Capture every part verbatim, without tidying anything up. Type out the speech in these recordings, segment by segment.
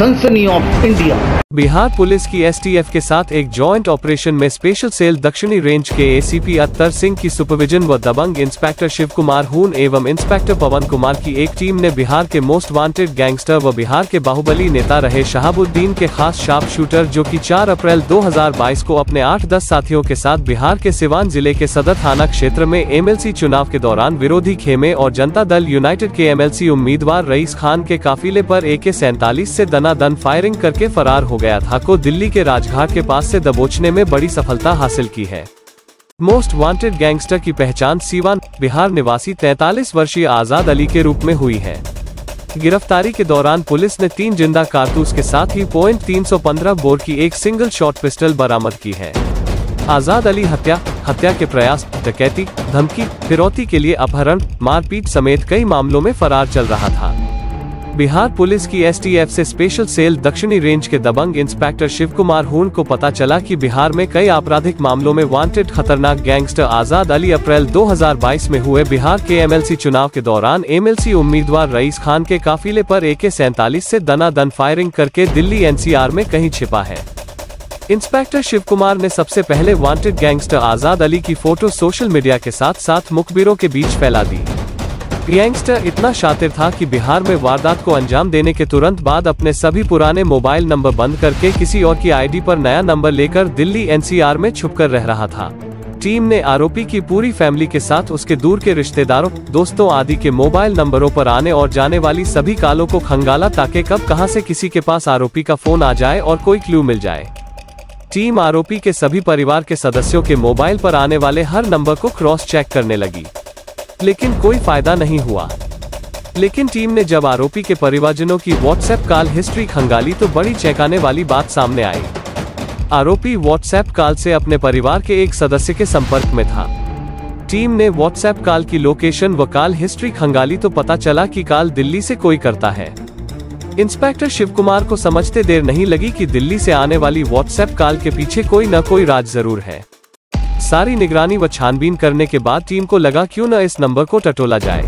सनसनी of India. Bihar police की STF के साथ एक जॉइंट ऑपरेशन में स्पेशल सेल दक्षिणी रेंज के एसीपी अत्तर सिंह की सुपरविजन व दबंग इंस्पेक्टर शिवकुमार हून एवं इंस्पेक्टर पवन कुमार की एक टीम ने बिहार के मोस्ट वांटेड गैंगस्टर व बिहार के बाहुबली नेता रहे शहाबुद्दीन के खास शार्प शूटर जो कि चार अप्रैल दो हज़ार बाईस को अपने आठ दस साथियों के साथ बिहार के सिवान जिले के सदर थाना क्षेत्र में एमएलसी चुनाव के दौरान विरोधी खेमे और जनता दल यूनाइटेड के एमएलसी उम्मीदवार रईस खान के काफिले पर ए के सैंतालीस से दनादन फायरिंग करके फरार हो गया था को दिल्ली के राजघाट के पास से दबोचने में बड़ी सफलता हासिल की है। मोस्ट वांटेड गैंगस्टर की पहचान सिवान बिहार निवासी तैंतालीस वर्षीय आजाद अली के रूप में हुई है। गिरफ्तारी के दौरान पुलिस ने तीन जिंदा कारतूस के साथ ही पॉइंट तीन सौ पंद्रह बोर की एक सिंगल शॉट पिस्टल बरामद की है। आजाद अली हत्या, हत्या के प्रयास, डकैती, धमकी, फिरौती के लिए अपहरण, मारपीट समेत कई मामलों में फरार चल रहा था। बिहार पुलिस की एसटीएफ से स्पेशल सेल दक्षिणी रेंज के दबंग इंस्पेक्टर शिवकुमार हून को पता चला कि बिहार में कई आपराधिक मामलों में वांटेड खतरनाक गैंगस्टर आजाद अली अप्रैल दो हज़ार बाईस में हुए बिहार के एमएलसी चुनाव के दौरान एमएलसी उम्मीदवार रईस खान के काफिले पर ए के सैंतालीस से दनादन फायरिंग करके दिल्ली एनसीआर में कहीं छिपा है। इंस्पेक्टर शिवकुमार ने सबसे पहले वांटेड गैंगस्टर आजाद अली की फोटो सोशल मीडिया के साथ साथ मुखबिरों के बीच फैला दी। गैंगस्टर इतना शातिर था कि बिहार में वारदात को अंजाम देने के तुरंत बाद अपने सभी पुराने मोबाइल नंबर बंद करके किसी और की आईडी पर नया नंबर लेकर दिल्ली एनसीआर में छुपकर रह रहा था। टीम ने आरोपी की पूरी फैमिली के साथ उसके दूर के रिश्तेदारों, दोस्तों आदि के मोबाइल नंबरों पर आने और जाने वाली सभी कॉलों को खंगाला ताकि कब कहां से किसी के पास आरोपी का फोन आ जाए और कोई क्लू मिल जाए। टीम आरोपी के सभी परिवार के सदस्यों के मोबाइल पर आने वाले हर नंबर को क्रॉस चेक करने लगी, लेकिन कोई फायदा नहीं हुआ। लेकिन टीम ने जब आरोपी के परिवारजनों की व्हाट्सऐप कॉल हिस्ट्री खंगाली तो बड़ी चौंकाने वाली बात सामने आई। आरोपी व्हाट्सऐप कॉल से अपने परिवार के एक सदस्य के संपर्क में था। टीम ने व्हाट्सऐप कॉल की लोकेशन व कॉल हिस्ट्री खंगाली तो पता चला कि कॉल दिल्ली से कोई करता है। इंस्पेक्टर शिवकुमार को समझते देर नहीं लगी कि दिल्ली से आने वाली व्हाट्सऐप कॉल के पीछे कोई न कोई राज जरूर है। सारी निगरानी व छानबीन करने के बाद टीम को लगा क्यों न इस नंबर को टटोला जाए।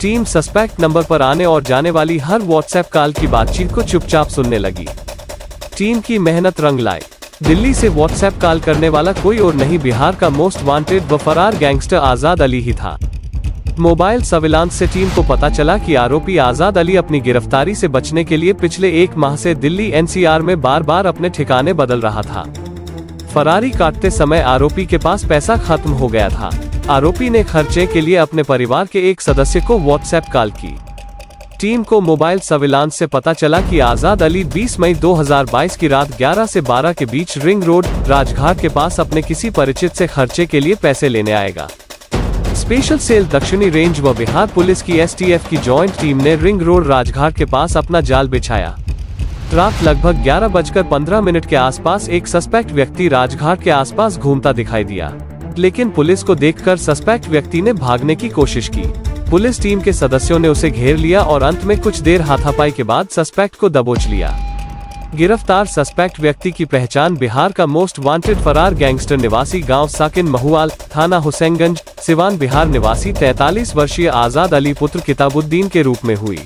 टीम सस्पेक्ट नंबर पर आने और जाने वाली हर व्हाट्सएप कॉल की बातचीत को चुपचाप सुनने लगी। टीम की मेहनत रंग लाई। दिल्ली से व्हाट्सएप कॉल करने वाला कोई और नहीं बिहार का मोस्ट वांटेड व फरार गैंगस्टर आजाद अली ही था। मोबाइल सर्विलांस से टीम को पता चला कि आरोपी आजाद अली अपनी गिरफ्तारी से बचने के लिए पिछले एक माह से दिल्ली एनसीआर में बार बार अपने ठिकाने बदल रहा था। फरारी काटते समय आरोपी के पास पैसा खत्म हो गया था। आरोपी ने खर्चे के लिए अपने परिवार के एक सदस्य को व्हाट्सएप कॉल की। टीम को मोबाइल सर्विलांस से पता चला कि आजाद अली बीस मई दो हज़ार बाईस की रात ग्यारह से बारह के बीच रिंग रोड राजघाट के पास अपने किसी परिचित से खर्चे के लिए पैसे लेने आएगा। स्पेशल सेल दक्षिणी रेंज व बिहार पुलिस की एसटीएफ की ज्वाइंट टीम ने रिंग रोड राजघाट के पास अपना जाल बिछाया। रात लगभग ग्यारह बजकर पंद्रह मिनट के आसपास एक सस्पेक्ट व्यक्ति राजघाट के आसपास घूमता दिखाई दिया, लेकिन पुलिस को देखकर सस्पेक्ट व्यक्ति ने भागने की कोशिश की। पुलिस टीम के सदस्यों ने उसे घेर लिया और अंत में कुछ देर हाथापाई के बाद सस्पेक्ट को दबोच लिया। गिरफ्तार सस्पेक्ट व्यक्ति की पहचान बिहार का मोस्ट वांटेड फरार गैंगस्टर निवासी गाँव साकिन महुआल थाना हुसैनगंज सिवान बिहार निवासी तैंतालीस वर्षीय आजाद अली पुत्र किताबुद्दीन के रूप में हुई।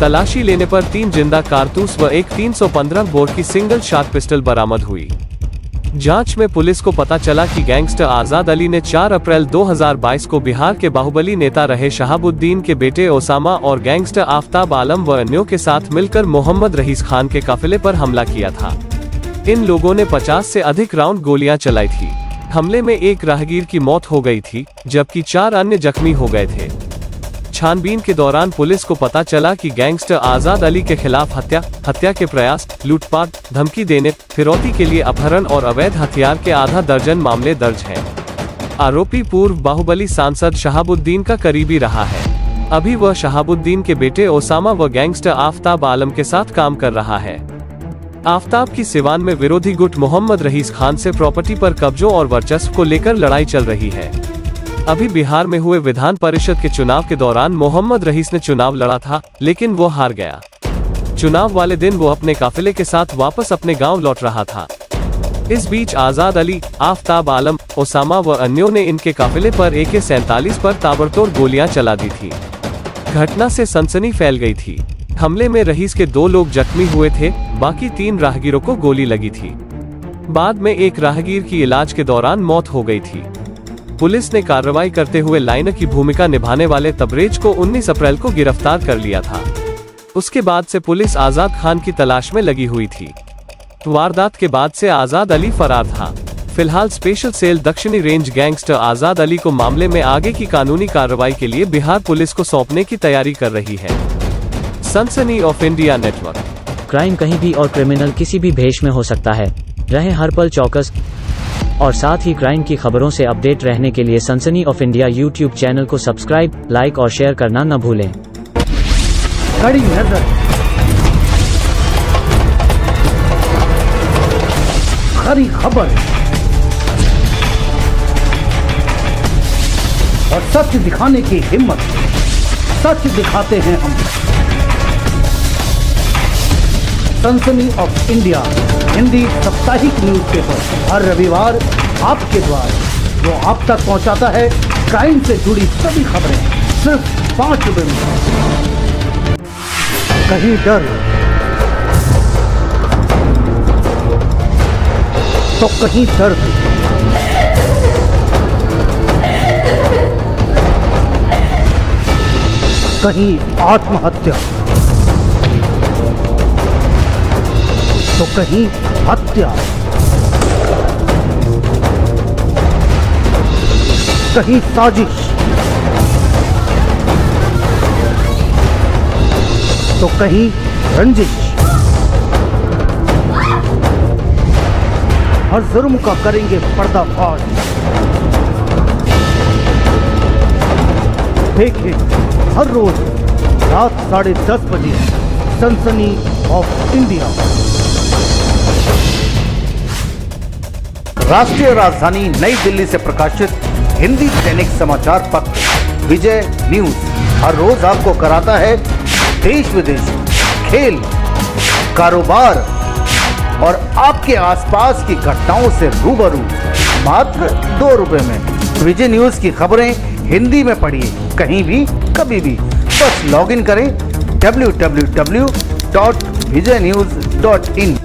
तलाशी लेने पर तीन जिंदा कारतूस व एक तीन सौ पंद्रह बोर की सिंगल शॉट पिस्टल बरामद हुई। जांच में पुलिस को पता चला कि गैंगस्टर आजाद अली ने चार अप्रैल दो हज़ार बाईस को बिहार के बाहुबली नेता रहे शहाबुद्दीन के बेटे ओसामा और गैंगस्टर आफताब आलम व अन्यों के साथ मिलकर मोहम्मद रईस खान के काफिले पर हमला किया था। इन लोगों ने पचास से अधिक राउंड गोलियां चलाई थी। हमले में एक राहगीर की मौत हो गई थी जबकि चार अन्य जख्मी हो गए थे। छानबीन के दौरान पुलिस को पता चला कि गैंगस्टर आजाद अली के खिलाफ हत्या, हत्या के प्रयास, लूटपाट, धमकी देने, फिरौती के लिए अपहरण और अवैध हथियार के आधा दर्जन मामले दर्ज हैं। आरोपी पूर्व बाहुबली सांसद शहाबुद्दीन का करीबी रहा है। अभी वह शहाबुद्दीन के बेटे ओसामा व गैंगस्टर आफताब आलम के साथ काम कर रहा है। आफताब की सिवान में विरोधी गुट मोहम्मद रईस खान से प्रॉपर्टी पर कब्जों और वर्चस्व को लेकर लड़ाई चल रही है। अभी बिहार में हुए विधान परिषद के चुनाव के दौरान मोहम्मद रईस ने चुनाव लड़ा था, लेकिन वो हार गया। चुनाव वाले दिन वो अपने काफिले के साथ वापस अपने गांव लौट रहा था। इस बीच आजाद अली, आफताब आलम, ओसामा व अन्यों ने इनके काफिले पर ए के सैंतालीस पर ताबड़तोड़ गोलियां चला दी थी। घटना से सनसनी फैल गई थी। हमले में रईस के दो लोग जख्मी हुए थे, बाकी तीन राहगीरों को गोली लगी थी। बाद में एक राहगीर की इलाज के दौरान मौत हो गई थी। पुलिस ने कार्रवाई करते हुए लाइनर की भूमिका निभाने वाले तबरेज को उन्नीस अप्रैल को गिरफ्तार कर लिया था। उसके बाद से पुलिस आजाद खान की तलाश में लगी हुई थी। वारदात के बाद से आजाद अली फरार था। फिलहाल स्पेशल सेल दक्षिणी रेंज गैंगस्टर आजाद अली को मामले में आगे की कानूनी कार्रवाई के लिए बिहार पुलिस को सौंपने की तैयारी कर रही है। सनसनी ऑफ इंडिया नेटवर्क। क्राइम कहीं भी और क्रिमिनल किसी भी भेष में हो सकता है। रहें हर पल चौकस और साथ ही क्राइम की खबरों से अपडेट रहने के लिए Sansani of India YouTube channel को सब्सक्राइब, लाइक और शेयर करना न भूलें। कड़ी नजर, खरी खबर और सच दिखाने की हिम्मत, सच दिखाते हैं हम। सनसनी ऑफ इंडिया हिंदी साप्ताहिक न्यूज पेपर हर रविवार आपके द्वार, जो आप तक पहुंचाता है क्राइम से जुड़ी सभी खबरें सिर्फ पाँच रुपए में। कहीं डर तो कहीं दर्द, कहीं आत्महत्या तो कहीं हत्या, कहीं साजिश तो कहीं रंजिश। हर जुर्म का करेंगे पर्दाफाश। देखें हर रोज रात साढ़े दस बजे सनसनी ऑफ इंडिया। राष्ट्रीय राजधानी नई दिल्ली से प्रकाशित हिंदी दैनिक समाचार पत्र विजय न्यूज हर रोज आपको कराता है देश विदेश, खेल, कारोबार और आपके आसपास की घटनाओं से रूबरू मात्र दो रुपए में। विजय न्यूज की खबरें हिंदी में पढ़िए कहीं भी कभी भी। बस लॉगिन करें W W W dot Vijay news dot इन।